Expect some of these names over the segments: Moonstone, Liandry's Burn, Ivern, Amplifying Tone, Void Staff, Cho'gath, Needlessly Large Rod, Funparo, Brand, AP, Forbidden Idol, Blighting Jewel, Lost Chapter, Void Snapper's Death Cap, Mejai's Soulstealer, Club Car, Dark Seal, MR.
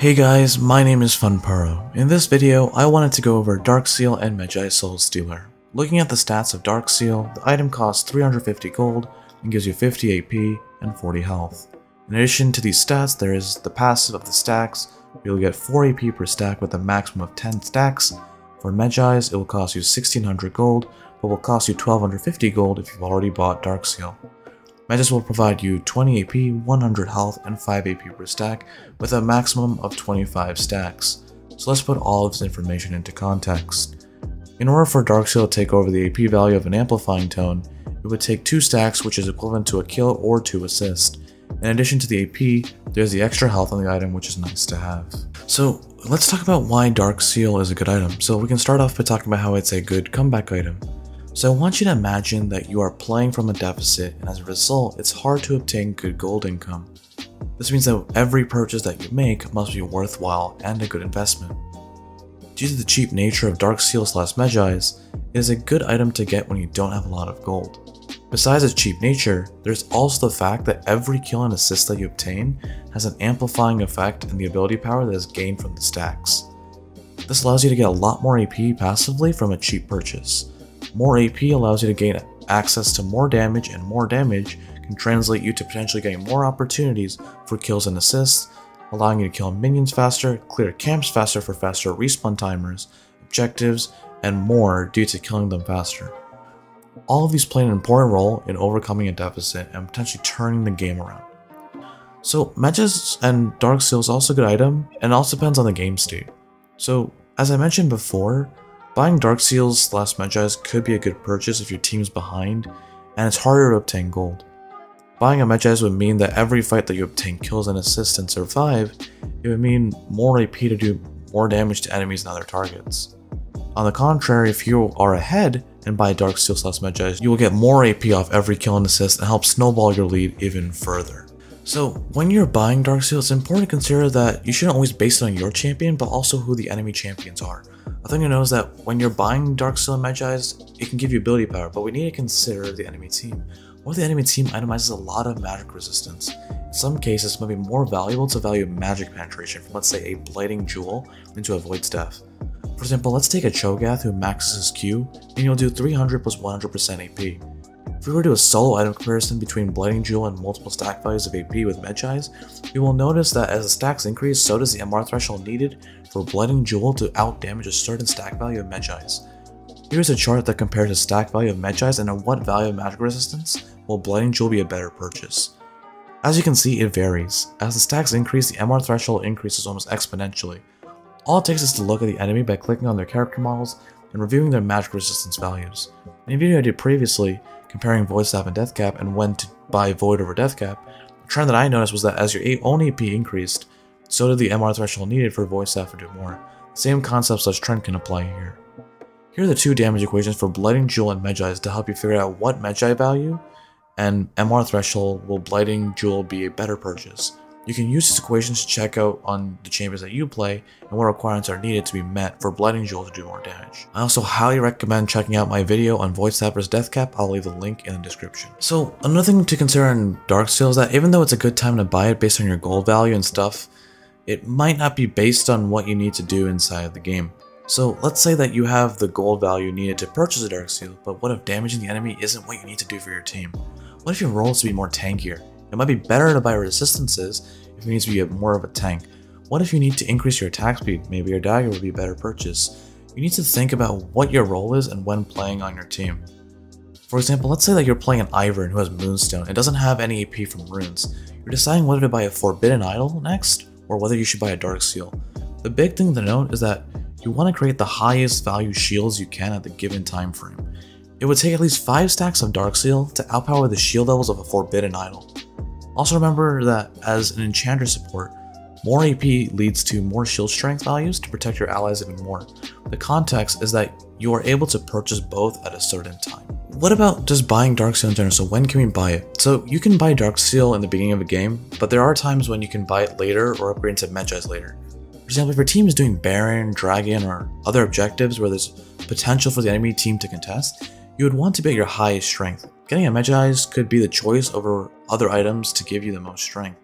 Hey guys, my name is Funparo. In this video, I wanted to go over Dark Seal and Mejai's Soulstealer. Looking at the stats of Dark Seal, the item costs 350 gold and gives you 50 AP and 40 health. In addition to these stats, there is the passive of the stacks. You'll get 4 AP per stack with a maximum of 10 stacks. For Mejai's, it will cost you 1600 gold, but will cost you 1250 gold if you've already bought Dark Seal. Mejai's will provide you 20 AP, 100 health, and 5 AP per stack, with a maximum of 25 stacks. So let's put all of this information into context. In order for Dark Seal to take over the AP value of an Amplifying Tone, it would take 2 stacks, which is equivalent to a kill or 2 assists. In addition to the AP, there's the extra health on the item, which is nice to have. So let's talk about why Dark Seal is a good item. So we can start off by talking about how it's a good comeback item. So I want you to imagine that you are playing from a deficit, and as a result, it's hard to obtain good gold income. This means that every purchase that you make must be worthwhile and a good investment. Due to the cheap nature of Dark Seal / Mejai's, it is a good item to get when you don't have a lot of gold. Besides its cheap nature, there's also the fact that every kill and assist that you obtain has an amplifying effect and the ability power that is gained from the stacks. This allows you to get a lot more AP passively from a cheap purchase. More AP allows you to gain access to more damage, and more damage can translate you to potentially getting more opportunities for kills and assists, allowing you to kill minions faster, clear camps faster for faster respawn timers, objectives, and more due to killing them faster. All of these play an important role in overcoming a deficit and potentially turning the game around. So Mejai's and Dark Seal is also a good item, and it also depends on the game state. So as I mentioned before, buying Dark Seal / Mejai's could be a good purchase if your team's behind and it's harder to obtain gold. Buying a Mejai's would mean that every fight that you obtain kills and assists and survive, it would mean more AP to do more damage to enemies and other targets. On the contrary, if you are ahead and buy Dark Seal / Mejai's, you will get more AP off every kill and assist and help snowball your lead even further. So when you're buying Dark Seal, it's important to consider that you shouldn't always base it on your champion, but also who the enemy champions are. A thing to know is that when you're buying Dark Seal and Mejai's, it can give you ability power, but we need to consider the enemy team. What if the enemy team itemizes a lot of magic resistance? In some cases, it might be more valuable to value magic penetration from, let's say, a Blighting Jewel into a Void Staff. For example, let's take a Cho'gath who maxes his Q, and you'll do 300 plus 100% AP. If we were to do a solo item comparison between Blighting Jewel and multiple stack values of AP with Mejai's, we will notice that as the stacks increase, so does the MR threshold needed for Blighting Jewel to outdamage a certain stack value of Mejai's. Here's a chart that compares the stack value of Mejai's and at what value of magic resistance will Blighting Jewel be a better purchase. As you can see, it varies. As the stacks increase, the MR threshold increases almost exponentially. All it takes is to look at the enemy by clicking on their character models and reviewing their magic resistance values. In a video I did previously, comparing Void Staff and Death Cap and when to buy Void over Death Cap, the trend that I noticed was that as your own AP increased, so did the MR threshold needed for Void Staff to do more. Same concept / trend can apply here. Here are the two damage equations for Blighting Jewel and Mejai's to help you figure out what Mejai value and MR threshold will Blighting Jewel be a better purchase. You can use these equations to check out on the champions that you play and what requirements are needed to be met for Blighting Jewel to do more damage. I also highly recommend checking out my video on Void Snapper's Death Cap. I'll leave the link in the description. So another thing to consider in Dark Seal is that even though it's a good time to buy it based on your gold value and stuff, it might not be based on what you need to do inside of the game. So let's say that you have the gold value needed to purchase a Dark Seal, but what if damaging the enemy isn't what you need to do for your team? What if your role is to be more tankier? It might be better to buy resistances if it needs to be more of a tank. What if you need to increase your attack speed? Maybe your dagger would be a better purchase. You need to think about what your role is and when playing on your team. For example, let's say that you're playing an Ivern who has Moonstone and doesn't have any AP from runes. You're deciding whether to buy a Forbidden Idol next or whether you should buy a Dark Seal. The big thing to note is that you want to create the highest value shields you can at the given time frame. It would take at least 5 stacks of Dark Seal to outpower the shield levels of a Forbidden Idol. Also remember that as an enchanter support, more AP leads to more shield strength values to protect your allies even more. The context is that you are able to purchase both at a certain time. What about just buying Dark Seal in general? So when can we buy it? So you can buy Dark Seal in the beginning of a game, but there are times when you can buy it later or upgrade into Mejai's later. For example, if your team is doing Baron, Dragon, or other objectives where there's potential for the enemy team to contest, you would want to be at your highest strength. Getting a Mejai's could be the choice over other items to give you the most strength.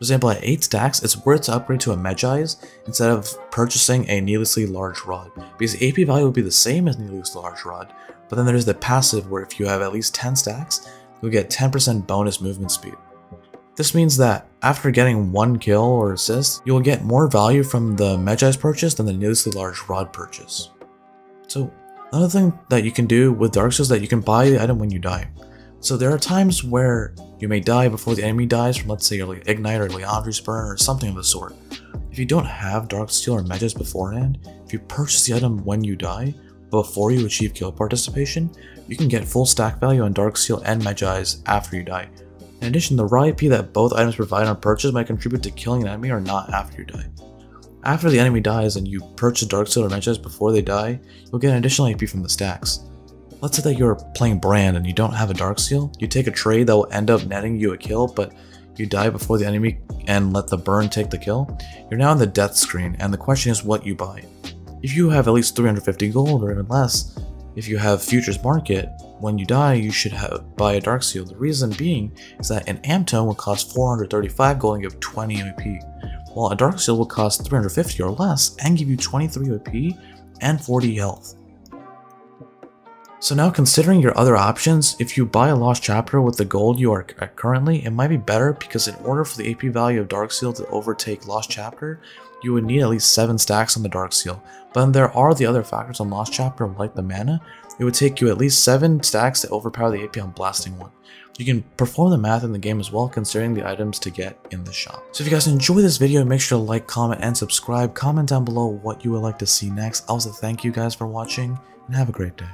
For example, at 8 stacks, it's worth to upgrade to a Mejai's instead of purchasing a Needlessly Large Rod, because the AP value would be the same as Needlessly Large Rod, but then there's the passive where if you have at least 10 stacks, you'll get 10% bonus movement speed. This means that after getting one kill or assist, you'll get more value from the Mejai's purchase than the Needlessly Large Rod purchase. So another thing that you can do with Dark Seal is that you can buy the item when you die. So there are times where you may die before the enemy dies from, let's say, Ignite or Liandry's Burn or something of the sort. If you don't have Dark Seal or Mejai's beforehand, if you purchase the item when you die, before you achieve kill participation, you can get full stack value on Dark Seal and Mejai's after you die. In addition, the raw AP that both items provide on purchase might contribute to killing an enemy or not after you die. After the enemy dies and you purchase Dark Seal or Mejai's before they die, you'll get an additional AP from the stacks. Let's say that you're playing Brand and you don't have a Dark Seal, you take a trade that will end up netting you a kill, but you die before the enemy and let the burn take the kill. You're now on the death screen, and the question is what you buy. If you have at least 350 gold or even less, if you have Futures Market, when you die you should buy a Dark Seal. The reason being is that an Amp Tone will cost 435 gold and give 20 AP, while a Dark Seal will cost 350 or less and give you 23 AP and 40 health. So now, considering your other options, if you buy a Lost Chapter with the gold you are at currently, it might be better, because in order for the AP value of Dark Seal to overtake Lost Chapter, you would need at least 7 stacks on the Dark Seal. But then there are the other factors on Lost Chapter, like the mana. It would take you at least 7 stacks to overpower the AP on Blasting Wand. You can perform the math in the game as well, considering the items to get in the shop. So if you guys enjoy this video, make sure to like, comment, and subscribe. Comment down below what you would like to see next. Also, thank you guys for watching, and have a great day.